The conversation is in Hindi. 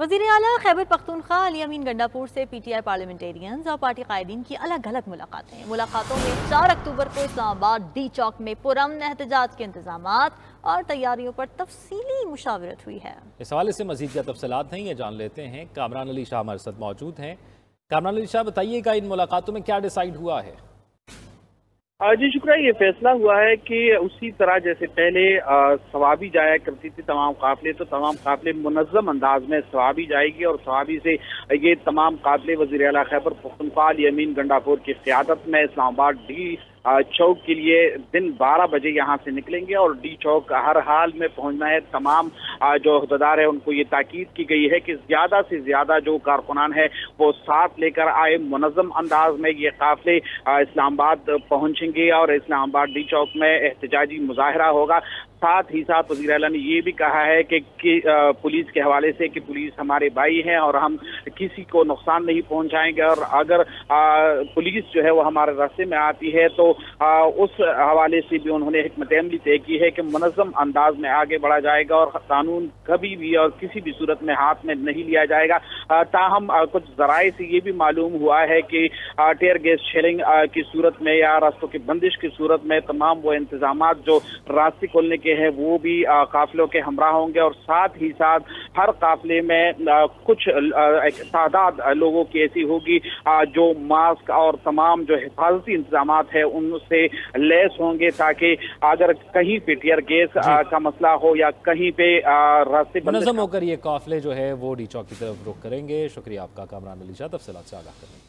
वज़ीर-ए-आला ख़ैबर पख्तूनख्वा अली अमीन गंडापुर से PTI पार्लियामेंटेरियंस और पार्टी कायदीन की अलग अलग मुलाकातें। मुलाकातों में 4 अक्टूबर को इस्लाम आबाद डी चौक में पुरअमन एहतजाज के इंतजामात और तैयारियों पर तफसीली मुशावरत हुई है। इस हवाले से मज़ीद क्या तफसीलात हैं, ये जान लेते हैं। कामरान अली शाह हमारे साथ मौजूद हैं। कामरान अली शाह, बताइएगा इन मुलाकातों में क्या डिसाइड हुआ है? जी शुक्रिया, ये फैसला हुआ है कि उसी तरह जैसे पहले स्वाबी जाया करती थी तमाम काफिले, तो तमाम काफिले मुनज़्ज़म अंदाज में स्वाबी जाएगी और स्वाबी से ये तमाम काफिले वज़ीर-ए-आला ख़ैबर पख्तूनख्वा अमीन गंडापुर की क़ियादत में इस्लामाबाद डी चौक के लिए दिन 12 बजे यहाँ से निकलेंगे और डी चौक हर हाल में पहुँचना है। तमाम जो अहदेदार है उनको ये ताकीद की गई है कि ज़्यादा से ज़्यादा जो कारकुनान है वो साथ लेकर आए। मुनज़्ज़म अंदाज में ये काफ़िले इस्लामाबाद पहुँचेंगे और इस्लामाबाद डी चौक में एहतजाजी मुजाहरा होगा। साथ ही साथ वज़ीर-ए-आला ने ये भी कहा है कि पुलिस के हवाले से कि पुलिस हमारे भाई हैं और हम किसी को नुकसान नहीं पहुँचाएंगे और अगर पुलिस जो है वो हमारे रास्ते में आती है तो उस हवाले से भी उन्होंने हिकमत अमली तय की है कि मुनज़्ज़म अंदाज में आगे बढ़ा जाएगा और कानून कभी भी और किसी भी सूरत में हाथ में नहीं लिया जाएगा। ताहम कुछ ज़राए से ये भी मालूम हुआ है कि टेयर गैस शेलिंग की सूरत में या रास्तों की बंदिश की सूरत में तमाम वो इंतजाम जो रास्ते खोलने के हैं वो भी काफिलों के हमरा होंगे और साथ ही साथ हर काफिले में कुछ तादाद लोगों की ऐसी होगी जो मास्क और तमाम जो हिफाजती इंतजाम है उनसे लैस होंगे, ताकि अगर कहीं पे टीयर गैस का मसला हो या कहीं पे रास्ते बंद होकर ये काफिले जो है वो डी चौक की तरफ रुख करेंगे। शुक्रिया आपका कामरान अली शाह, तफसीलात से आगाह करेंगे।